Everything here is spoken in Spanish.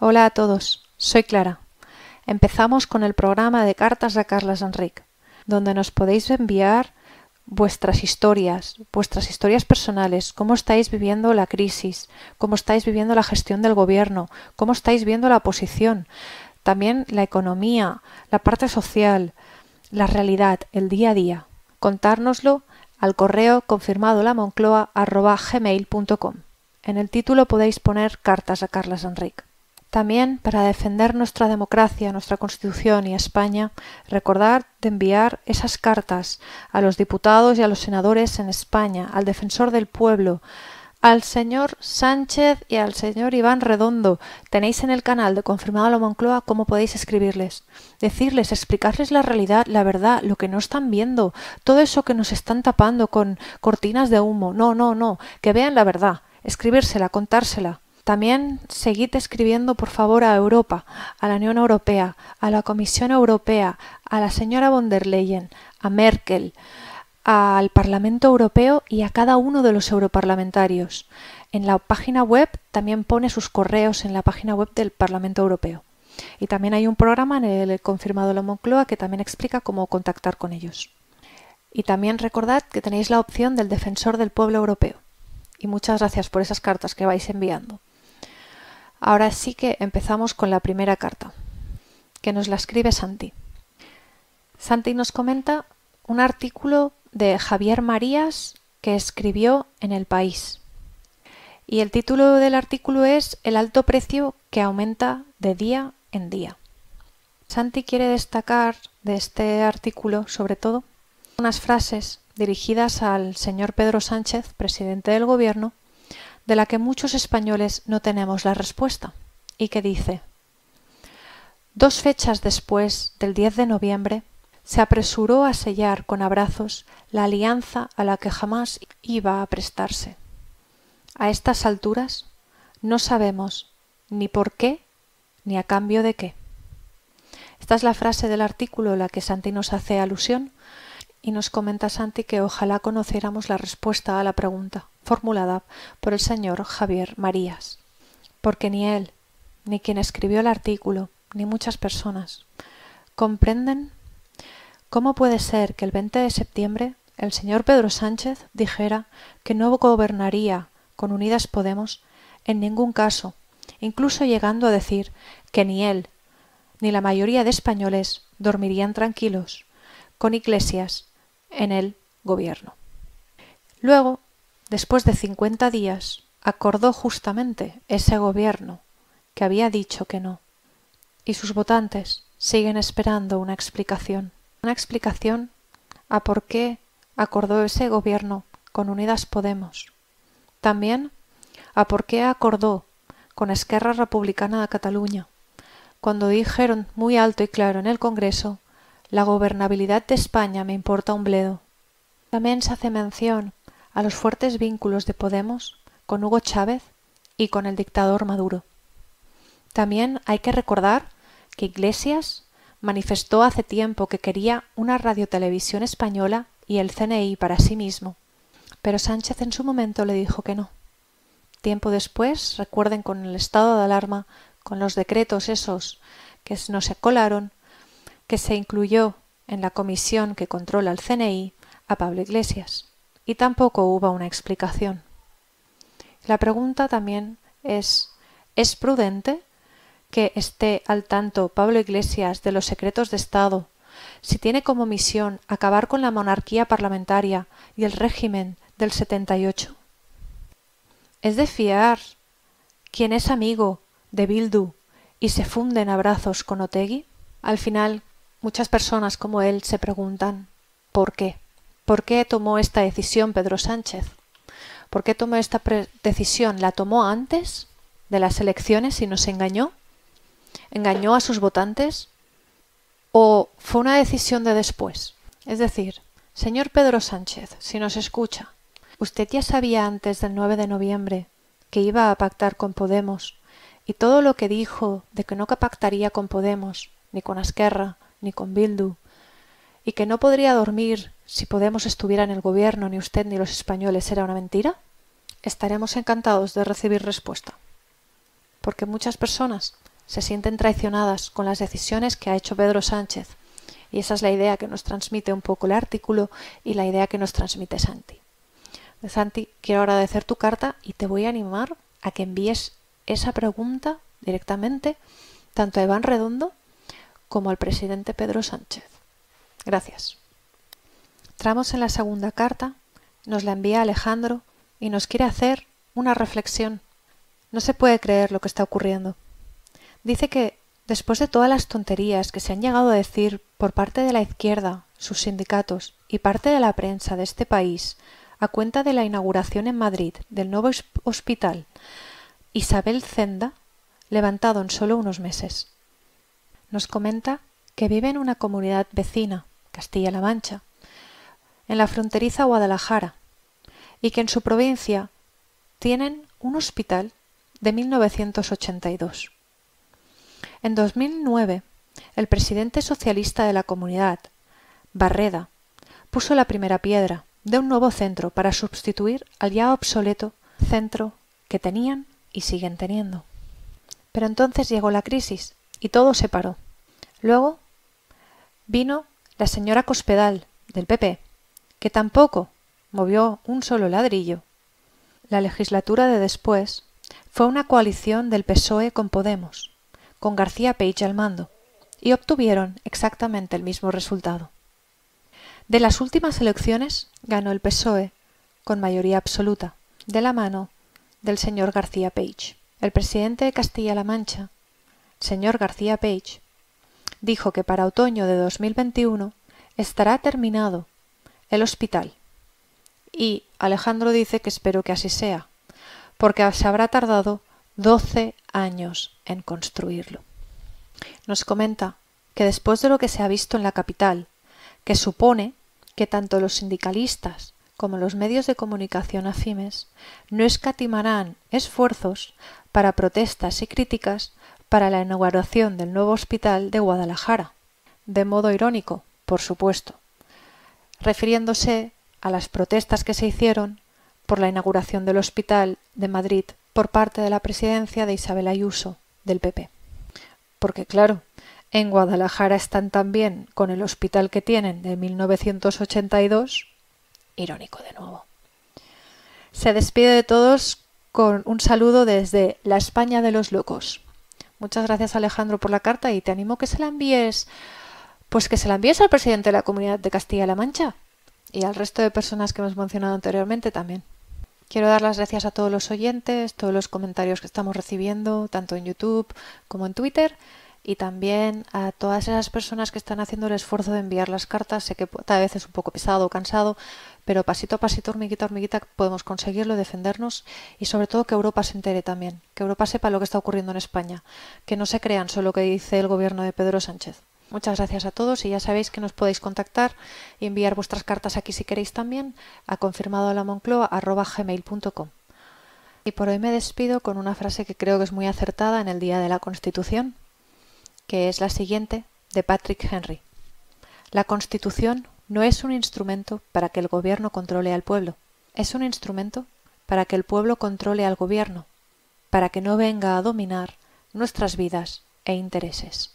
Hola a todos, soy Clara. Empezamos con el programa de Cartas a Carles Enric, donde nos podéis enviar vuestras historias personales, cómo estáis viviendo la crisis, cómo estáis viviendo la gestión del gobierno, cómo estáis viendo la oposición, también la economía, la parte social, la realidad, el día a día. Contárnoslo al correo confirmadolamoncloa@gmail.com. En el título podéis poner Cartas a Carles Enric. También, para defender nuestra democracia, nuestra Constitución y España, recordad de enviar esas cartas a los diputados y a los senadores en España, al defensor del pueblo, al señor Sánchez y al señor Iván Redondo. Tenéis en el canal de Confirmado la Moncloa cómo podéis escribirles. Decirles, explicarles la realidad, la verdad, lo que no están viendo, todo eso que nos están tapando con cortinas de humo. No, que vean la verdad, escribírsela, contársela. También seguid escribiendo, por favor, a Europa, a la Unión Europea, a la Comisión Europea, a la señora von der Leyen, a Merkel, al Parlamento Europeo y a cada uno de los europarlamentarios. En la página web también pone sus correos en la página web del Parlamento Europeo. Y también hay un programa en el Confirmado la Moncloa que también explica cómo contactar con ellos. Y también recordad que tenéis la opción del Defensor del Pueblo Europeo. Y muchas gracias por esas cartas que vais enviando. Ahora sí que empezamos con la primera carta, que nos la escribe Santi. Santi nos comenta un artículo de Javier Marías que escribió en El País. Y el título del artículo es El alto precio que aumenta de día en día. Santi quiere destacar de este artículo, sobre todo, unas frases dirigidas al señor Pedro Sánchez, presidente del gobierno, de la que muchos españoles no tenemos la respuesta, y que dice: dos fechas después del 10 de noviembre se apresuró a sellar con abrazos la alianza a la que jamás iba a prestarse. A estas alturas no sabemos ni por qué ni a cambio de qué. Esta es la frase del artículo a la que Santi nos hace alusión, y nos comenta Santi que ojalá conociéramos la respuesta a la pregunta formulada por el señor Javier Marías, porque ni él, ni quien escribió el artículo, ni muchas personas comprenden cómo puede ser que el 20 de septiembre el señor Pedro Sánchez dijera que no gobernaría con Unidas Podemos en ningún caso, incluso llegando a decir que ni él, ni la mayoría de españoles dormirían tranquilos con Iglesias en el gobierno. Luego, después de 50 días, acordó justamente ese gobierno que había dicho que no. Y sus votantes siguen esperando una explicación. Una explicación a por qué acordó ese gobierno con Unidas Podemos. También a por qué acordó con Esquerra Republicana de Cataluña, cuando dijeron muy alto y claro en el Congreso: la gobernabilidad de España me importa un bledo. También se hace mención a los fuertes vínculos de Podemos con Hugo Chávez y con el dictador Maduro. También hay que recordar que Iglesias manifestó hace tiempo que quería una radiotelevisión española y el CNI para sí mismo, pero Sánchez en su momento le dijo que no. Tiempo después, recuerden, con el estado de alarma, con los decretos esos que no se colaron, que se incluyó en la comisión que controla el CNI a Pablo Iglesias. Y tampoco hubo una explicación. La pregunta también ¿es prudente que esté al tanto Pablo Iglesias de los secretos de Estado si tiene como misión acabar con la monarquía parlamentaria y el régimen del 78? ¿Es de fiar quien es amigo de Bildu y se funde en abrazos con Otegui? Al final, muchas personas como él se preguntan ¿por qué? ¿Por qué tomó esta decisión Pedro Sánchez? ¿Por qué tomó esta decisión? ¿La tomó antes de las elecciones y nos engañó? ¿Engañó a sus votantes? ¿O fue una decisión de después? Es decir, señor Pedro Sánchez, si nos escucha, ¿usted ya sabía antes del 9 de noviembre que iba a pactar con Podemos? Y todo lo que dijo de que no pactaría con Podemos, ni con Esquerra, ni con Bildu, y que no podría dormir si Podemos estuviera en el gobierno, ni usted ni los españoles, ¿era una mentira? Estaremos encantados de recibir respuesta. porque muchas personas se sienten traicionadas con las decisiones que ha hecho Pedro Sánchez. Y esa es la idea que nos transmite un poco el artículo y la idea que nos transmite Santi. Santi, quiero agradecer tu carta y te voy a animar a que envíes esa pregunta directamente tanto a Iván Redondo como al presidente Pedro Sánchez. Gracias. Entramos en la segunda carta, nos la envía Alejandro y nos quiere hacer una reflexión. No se puede creer lo que está ocurriendo. Dice que después de todas las tonterías que se han llegado a decir por parte de la izquierda, sus sindicatos y parte de la prensa de este país, a cuenta de la inauguración en Madrid del nuevo hospital Isabel Zenda, levantado en solo unos meses. Nos comenta que vive en una comunidad vecina, Castilla-La Mancha, en la fronteriza Guadalajara, y que en su provincia tienen un hospital de 1982. En 2009, el presidente socialista de la comunidad, Barreda, puso la primera piedra de un nuevo centro para sustituir al ya obsoleto centro que tenían y siguen teniendo. Pero entonces llegó la crisis y todo se paró. Luego vino la señora Cospedal, del PP, que tampoco movió un solo ladrillo. La legislatura de después fue una coalición del PSOE con Podemos, con García Page al mando, y obtuvieron exactamente el mismo resultado. De las últimas elecciones ganó el PSOE con mayoría absoluta, de la mano del señor García Page. El presidente de Castilla-La Mancha, señor García Page, dijo que para otoño de 2021 estará terminado el hospital. Y Alejandro dice que espero que así sea, porque se habrá tardado 12 años en construirlo. Nos comenta que después de lo que se ha visto en la capital, que supone que tanto los sindicalistas como los medios de comunicación afines no escatimarán esfuerzos para protestas y críticas para la inauguración del nuevo hospital de Guadalajara, de modo irónico, por supuesto, refiriéndose a las protestas que se hicieron por la inauguración del hospital de Madrid por parte de la presidencia de Isabel Ayuso, del PP. Porque claro, en Guadalajara están también con el hospital que tienen de 1982, irónico de nuevo. Se despide de todos con un saludo desde la España de los locos. Muchas gracias, Alejandro, por la carta y te animo que se la envíes, pues que se la envíes al presidente de la comunidad de Castilla-La Mancha y al resto de personas que hemos mencionado anteriormente también. Quiero dar las gracias a todos los oyentes, todos los comentarios que estamos recibiendo, tanto en YouTube como en Twitter, y también a todas esas personas que están haciendo el esfuerzo de enviar las cartas. Sé que tal vez es un poco pesado o cansado, pero pasito a pasito, hormiguita a hormiguita, podemos conseguirlo, defendernos y sobre todo que Europa se entere también, que Europa sepa lo que está ocurriendo en España, que no se crean solo lo que dice el gobierno de Pedro Sánchez. Muchas gracias a todos y ya sabéis que nos podéis contactar y enviar vuestras cartas aquí si queréis también a confirmadolamoncloa@gmail.com. Y por hoy me despido con una frase que creo que es muy acertada en el Día de la Constitución, que es la siguiente, de Patrick Henry. La Constitución no es un instrumento para que el gobierno controle al pueblo, es un instrumento para que el pueblo controle al gobierno, para que no venga a dominar nuestras vidas e intereses.